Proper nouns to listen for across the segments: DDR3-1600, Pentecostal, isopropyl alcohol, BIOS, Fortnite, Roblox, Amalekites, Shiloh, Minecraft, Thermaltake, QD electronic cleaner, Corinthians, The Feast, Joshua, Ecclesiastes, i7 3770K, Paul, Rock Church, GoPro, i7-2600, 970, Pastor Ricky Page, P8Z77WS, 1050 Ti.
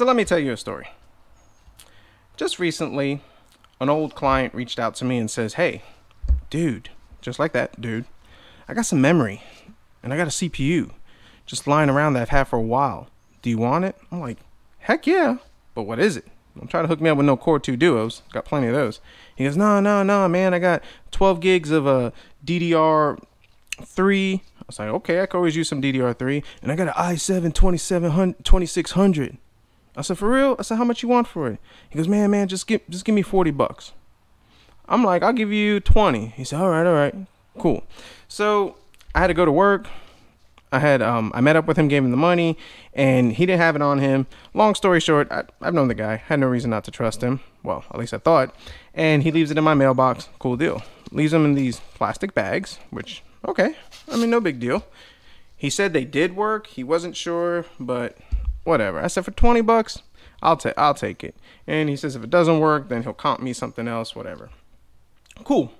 So let me tell you a story. Just recently, an old client reached out to me and says, hey, dude, just like that, dude, I got some memory and I got a CPU just lying around that I've had for a while. Do you want it? I'm like, heck yeah, but what is it? Don't try to hook me up with no Core 2 Duos. Got plenty of those. He goes, no, man, I got 12 gigs of a DDR3. I was like, okay, I could always use some DDR3. And I got an i7-2600. I said, for real? I said, how much you want for it? He goes, man, just give me $40. I'm like, I'll give you 20. He said, all right, cool. So I had to go to work. I met up with him, gave him the money, and he didn't have it on him. Long story short, I've known the guy. Had no reason not to trust him. Well, at least I thought. And he leaves it in my mailbox. Cool deal. Leaves them in these plastic bags, which, okay. I mean, no big deal. He said they did work. He wasn't sure, but whatever. I said, for $20, I'll take it. And he says, if it doesn't work, then he'll comp me something else, whatever. Cool.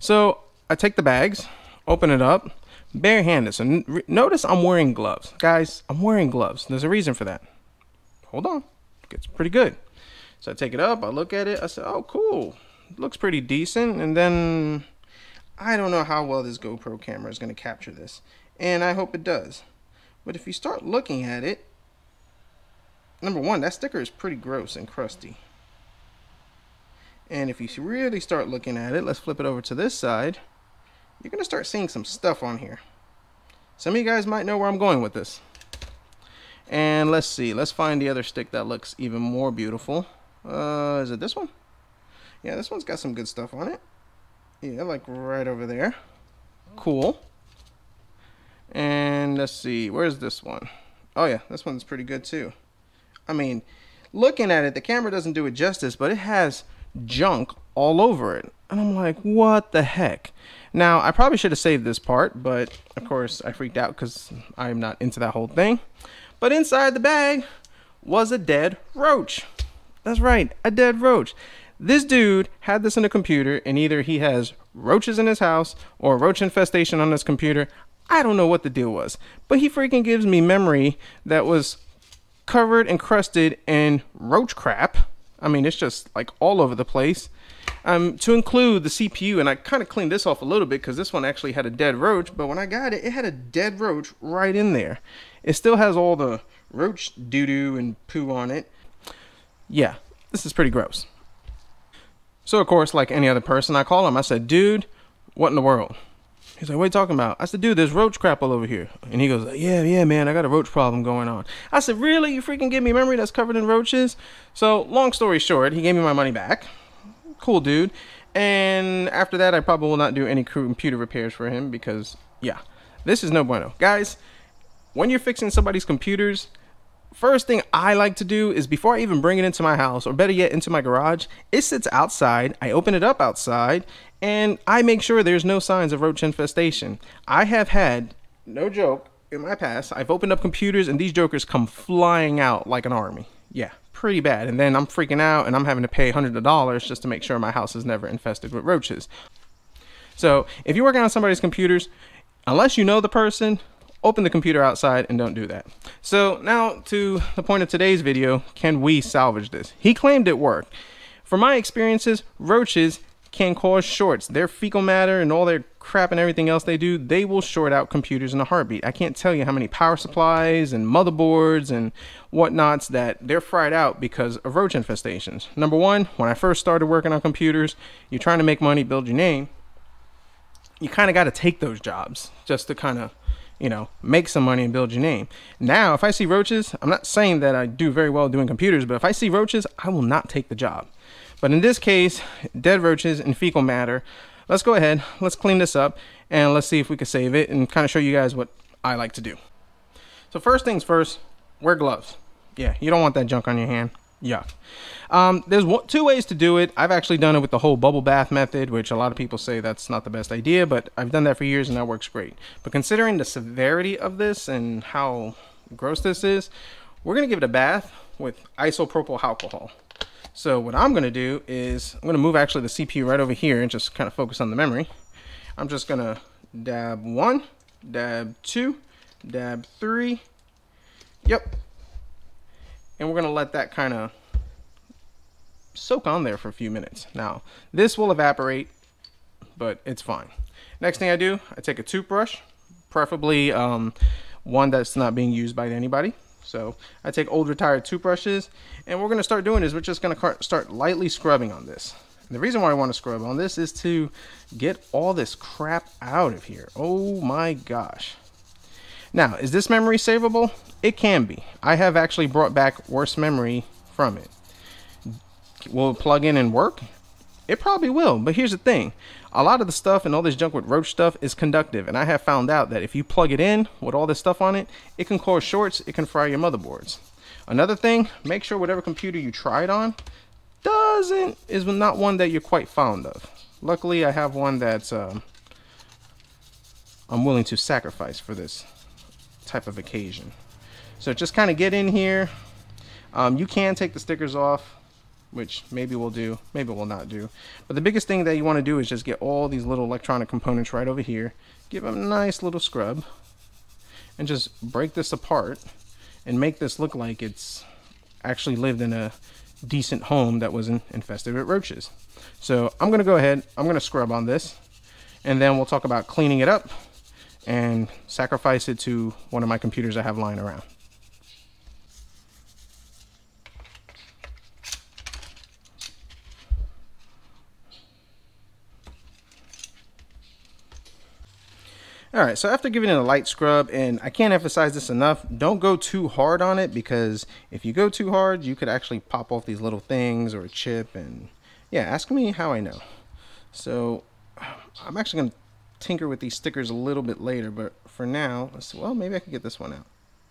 So I take the bags, open it up. Barehanded, so notice I'm wearing gloves. Guys, I'm wearing gloves. There's a reason for that. Hold on. It's pretty good. So I take it up. I look at it. I say, oh, cool. It looks pretty decent. And then I don't know how well this GoPro camera is going to capture this. And I hope it does. But if you start looking at it, number one, that sticker is pretty gross and crusty. And if you really start looking at it, let's flip it over to this side. You're going to start seeing some stuff on here. Some of you guys might know where I'm going with this. And let's see. Let's find the other stick that looks even more beautiful. Is it this one? Yeah, this one's got some good stuff on it. Yeah, like right over there. Cool. And let's see. Where's this one? Oh, yeah. This one's pretty good, too. I mean, looking at it, the camera doesn't do it justice, but it has junk all over it. And I'm like, what the heck? Now, I probably should have saved this part, but of course I freaked out because I'm not into that whole thing. But inside the bag was a dead roach. That's right, a dead roach. This dude had this in a computer, and either he has roaches in his house or roach infestation on his computer. I don't know what the deal was, but he freaking gives me memory that was covered and crusted in roach crap. I mean, it's just like all over the place. To include the CPU, and I kind of cleaned this off a little bit because this one actually had a dead roach, but when I got it, it had a dead roach right in there. It still has all the roach doo-doo and poo on it. Yeah, this is pretty gross. So, of course, like any other person, I call him. I said, dude, what in the world? He's like, what are you talking about? I said, dude, there's roach crap all over here. And he goes, yeah, man, I got a roach problem going on. I said, really? You freaking give me memory that's covered in roaches? So, long story short, he gave me my money back. Cool dude. And after that, I probably will not do any computer repairs for him because, yeah, this is no bueno. Guys, when you're fixing somebody's computers, first thing I like to do is before I even bring it into my house, or better yet, into my garage, it sits outside. I open it up outside, and I make sure there's no signs of roach infestation. I have had, no joke, in my past, I've opened up computers, and these jokers come flying out like an army. Yeah. Pretty bad. And then I'm freaking out and I'm having to pay hundreds of dollars just to make sure my house is never infested with roaches. So if you're working on somebody's computers, unless you know the person, open the computer outside and don't do that. So now to the point of today's video, can we salvage this? He claimed it worked. From my experiences, roaches can cause shorts. Their fecal matter and all their crap and everything else they do, they will short out computers in a heartbeat. I can't tell you how many power supplies and motherboards and whatnots that they're fried out because of roach infestations. Number one, when I first started working on computers, you're trying to make money, build your name. You kind of got to take those jobs just to kind of, you know, make some money and build your name. Now, if I see roaches, I'm not saying that I do very well doing computers, but if I see roaches, I will not take the job. But in this case, dead roaches and fecal matter. Let's go ahead, let's clean this up, and let's see if we can save it and kind of show you guys what I like to do. So first things first, wear gloves. Yeah, you don't want that junk on your hand. Yuck. There's two ways to do it. I've actually done it with the whole bubble bath method, which a lot of people say that's not the best idea, but I've done that for years and that works great. But considering the severity of this and how gross this is, we're going to give it a bath with isopropyl alcohol. So what I'm going to do is I'm going to move actually the CPU right over here and just kind of focus on the memory. I'm just going to dab 1, dab 2, dab 3. Yep. and we're going to let that kind of soak on there for a few minutes. Now, this will evaporate, but it's fine. Next thing I do, I take a toothbrush, preferably one that's not being used by anybody. So I take old retired toothbrushes, and what we're going to start doing is we're just going to start lightly scrubbing on this. And the reason why I want to scrub on this is to get all this crap out of here. Oh my gosh. Now, is this memory savable? It can be. I have actually brought back worse memory from it. Will it plug in and work? It probably will, but here's the thing. A lot of the stuff and all this junk with roach stuff is conductive, and I have found out that if you plug it in with all this stuff on it, it can cause shorts, it can fry your motherboards. Another thing, make sure whatever computer you try it on is not one that you're quite fond of. Luckily, I have one that's I'm willing to sacrifice for this type of occasion. So just kind of get in here. You can take the stickers off, which maybe we'll do, maybe we'll not do. But the biggest thing that you want to do is just get all these little electronic components right over here, give them a nice little scrub, and just break this apart and make this look like it's actually lived in a decent home that wasn't infested with roaches. So I'm going to go ahead, I'm going to scrub on this, and then we'll talk about cleaning it up and sacrifice it to one of my computers I have lying around. Alright, so after giving it a light scrub, and I can't emphasize this enough, don't go too hard on it, because if you go too hard, you could actually pop off these little things or a chip, and yeah, ask me how I know. So I'm actually going to tinker with these stickers a little bit later, but for now, let's, well, maybe I can get this one out.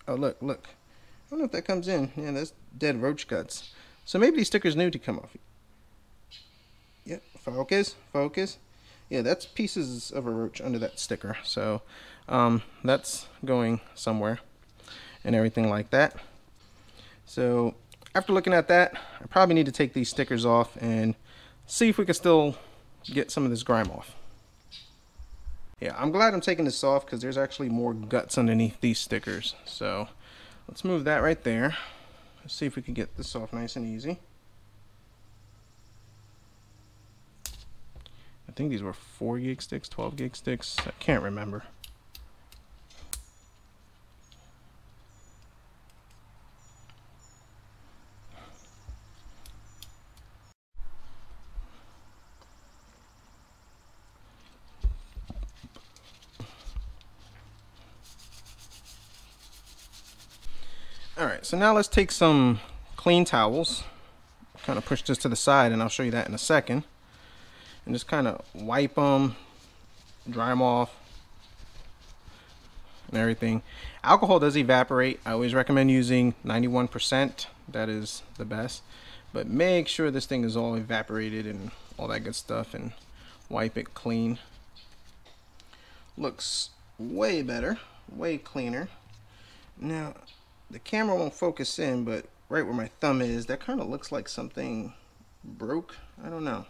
Oh, look, look. I don't know if that comes in. Yeah, that's dead roach guts. So maybe these stickers need to come off. Yep, focus, focus. Yeah, that's pieces of a roach under that sticker, so that's going somewhere and everything like that. So after looking at that, I probably need to take these stickers off and see if we can still get some of this grime off. Yeah, I'm glad I'm taking this off because there's actually more guts underneath these stickers. So let's move that right there. Let's see if we can get this off nice and easy. I think these were 4 gig sticks, 12 gig sticks. I can't remember. All right, so now let's take some clean towels. Kind of push this to the side, and I'll show you that in a second. And just kind of wipe them, dry them off, and everything. Alcohol does evaporate. I always recommend using 91%. That is the best. But make sure this thing is all evaporated and all that good stuff, and wipe it clean. Looks way better, way cleaner. Now, the camera won't focus in, but right where my thumb is, that kind of looks like something broke. I don't know.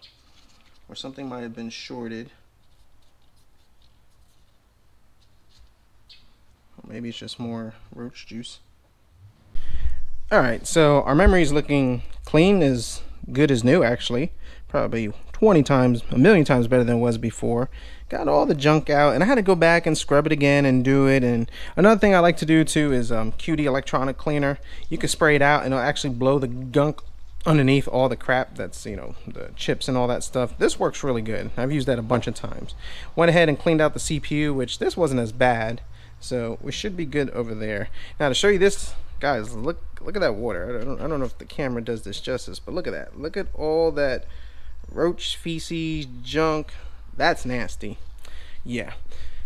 Or something might have been shorted. Or maybe it's just more roach juice. Alright, so our memory is looking clean, as good as new actually. Probably 20 times, a million times better than it was before. Got all the junk out, and I had to go back and scrub it again and do it. And another thing I like to do too is QD electronic cleaner. You can spray it out and it'll actually blow the gunk underneath all the crap that's, you know, the chips and all that stuff. This works really good. I've used that a bunch of times. Went ahead and cleaned out the CPU, which this wasn't as bad, so we should be good over there. Now to show you this, guys, look at that water. I don't know if the camera does this justice, but look at that. Look at all that roach feces junk. That's nasty. Yeah,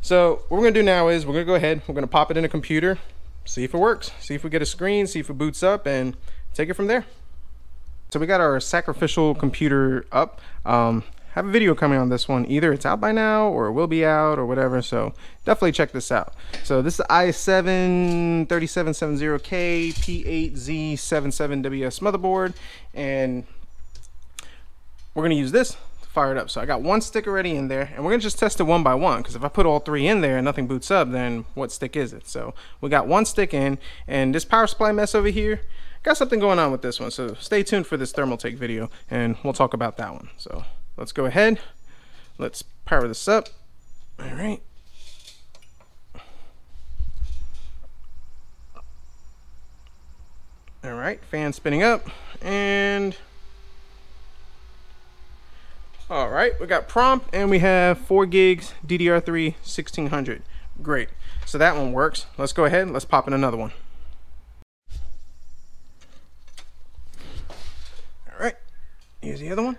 so what we're gonna do now is we're gonna go ahead, we're gonna pop it in a computer, see if it works, see if we get a screen, see if it boots up, and take it from there. So we got our sacrificial computer up. Have a video coming on this one. Either it's out by now or it will be out or whatever. So definitely check this out. So this is i7 3770K P8Z77WS motherboard. And we're going to use this to fire it up. So I got one stick already in there. And we're going to just test it one by one. Because if I put all three in there and nothing boots up, then what stick is it? So we got one stick in. And this power supply mess over here, got something going on with this one, so stay tuned for this Thermaltake video and we'll talk about that one. So let's go ahead, let's power this up. All right. All right, fan spinning up, and all right, we got prompt and we have 4 gigs DDR3-1600. Great, so that one works. Let's go ahead, let's pop in another one. All right, here's the other one.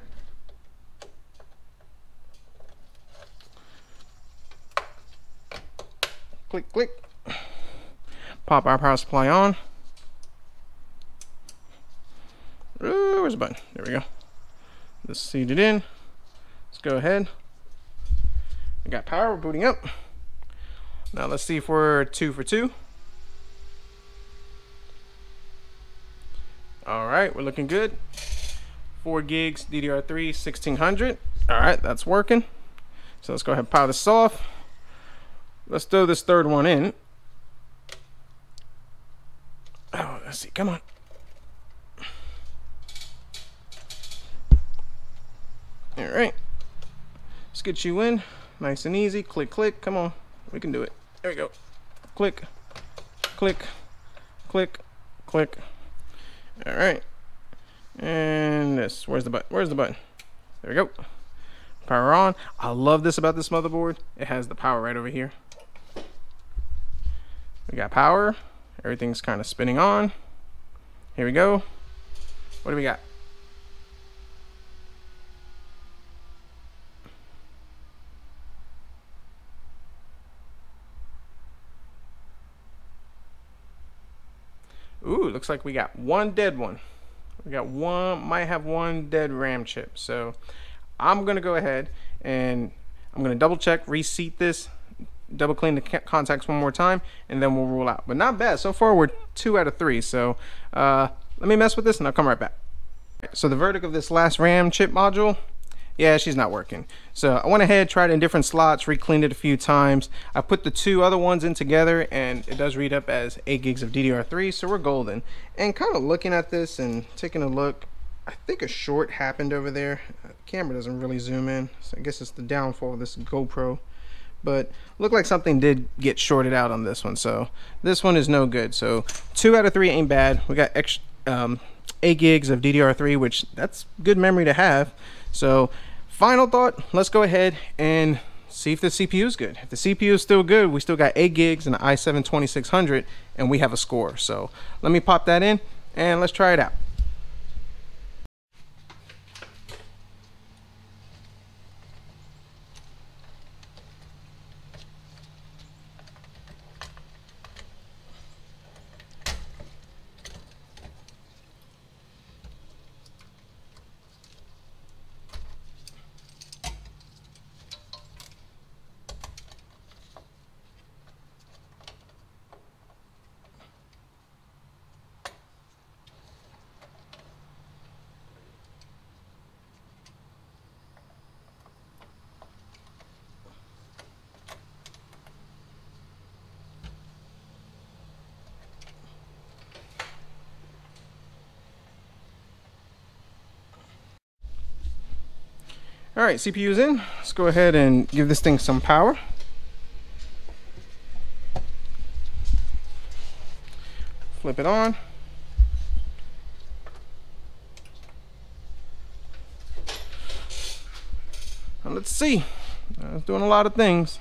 Click, click. Pop our power supply on. Ooh, where's the button? There we go. Let's seat it in. Let's go ahead. We got power, we're booting up. Now let's see if we're 2 for 2. All right, we're looking good. 4 gigs DDR3-1600. All right, that's working. So let's go ahead and power this off. Let's throw this third one in. Oh, let's see, come on. All right, let's get you in nice and easy. Click, click, come on, we can do it. There we go. Click, click, click, click. All right, and this, where's the button? Where's the button? There we go. Power on. I love this about this motherboard, it has the power right over here. We got power, everything's kind of spinning on. Here we go. What do we got? Ooh, looks like we got one dead one. We got one, might have one dead RAM chip. So I'm gonna go ahead and I'm gonna double check, reseat this, double clean the contacts one more time, and then we'll rule out. But not bad, so far we're 2 out of 3. So let me mess with this and I'll come right back. So the verdict of this last RAM chip module, yeah, she's not working. So I went ahead, tried it in different slots, re-cleaned it a few times. I put the 2 other ones in together and it does read up as 8 gigs of DDR3, so we're golden. And kind of looking at this and taking a look, I think a short happened over there. The camera doesn't really zoom in, so I guess it's the downfall of this GoPro. But looked like something did get shorted out on this one, so this one is no good. So 2 out of 3 ain't bad. We got extra 8 gigs of DDR3, which that's good memory to have. So final thought, let's go ahead and see if the CPU is good. If the CPU is still good, we still got 8 gigs and an i7-2600 and we have a score. So let me pop that in and let's try it out. All right, CPU's in. Let's go ahead and give this thing some power. Flip it on. And let's see. It's doing a lot of things.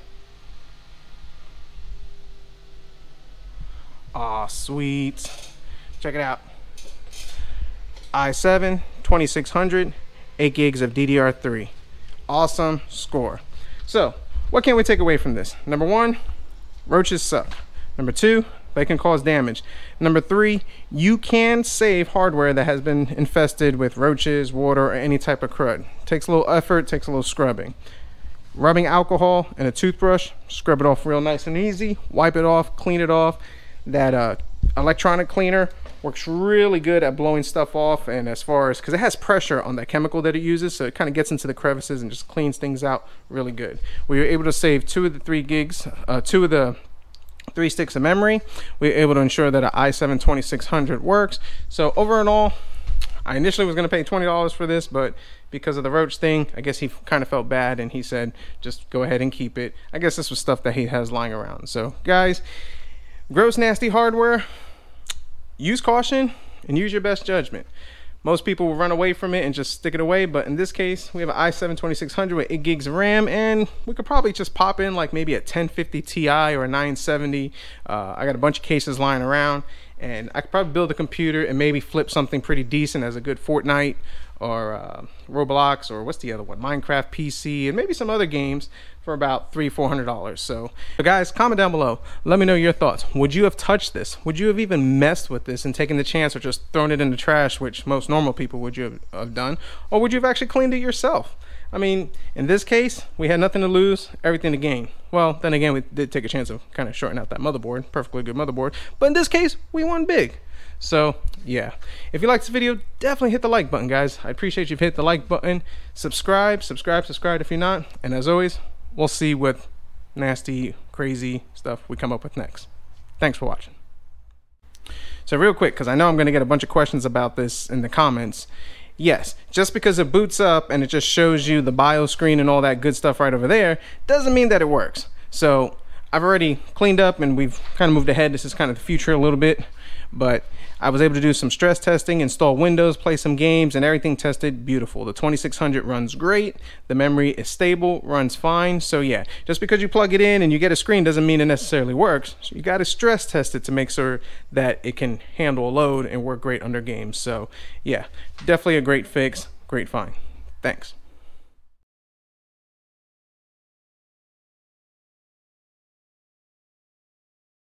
Aw, sweet. Check it out. i7-2600, 8 gigs of DDR3. Awesome score. So what can we take away from this? Number 1, roaches suck. Number 2, they can cause damage. Number 3, you can save hardware that has been infested with roaches, water, or any type of crud. Takes a little effort, takes a little scrubbing. Rubbing alcohol in a toothbrush, scrub it off real nice and easy, wipe it off, clean it off. That electronic cleaner works really good at blowing stuff off, and as far as, because it has pressure on that chemical that it uses, so it kind of gets into the crevices and just cleans things out really good. We were able to save 2 of the 3 gigs, 2 of the 3 sticks of memory. We were able to ensure that an i7-2600 works. So overall, I initially was going to pay $20 for this, but because of the Roach thing, I guess he kind of felt bad and he said, just go ahead and keep it. I guess this was stuff that he has lying around. So guys, gross nasty hardware, use caution and use your best judgment. Most people will run away from it and just stick it away, but in this case, we have an i7-2600 with 8 gigs of RAM, and we could probably just pop in like maybe a 1050 Ti or a 970. I got a bunch of cases lying around, and I could probably build a computer and maybe flip something pretty decent as a good Fortnite or Roblox, or what's the other one, Minecraft PC, and maybe some other games for about $300–400. So guys, comment down below, let me know your thoughts. Would you have touched this? Would you have even messed with this and taken the chance, or just thrown it in the trash, which most normal people would you have done? Or would you have actually cleaned it yourself? I mean, in this case, we had nothing to lose, everything to gain. Well, then again, we did take a chance of kind of shorting out that motherboard, perfectly good motherboard, but in this case, we won big. So yeah, if you liked this video, definitely hit the like button, guys. I appreciate you've hit the like button. Subscribe if you're not. And as always, we'll see what nasty, crazy stuff we come up with next. Thanks for watching. So real quick, because I know I'm going to get a bunch of questions about this in the comments. Yes, just because it boots up and it just shows you the BIOS screen and all that good stuff right over there, doesn't mean that it works. So I've already cleaned up and we've kind of moved ahead. This is kind of the future a little bit, but I was able to do some stress testing, install Windows, play some games, and everything tested beautiful. The 2600 runs great. The memory is stable, runs fine. So yeah, just because you plug it in and you get a screen doesn't mean it necessarily works. So you got to stress test it to make sure that it can handle a load and work great under games. So yeah, definitely a great fix, great find. Thanks.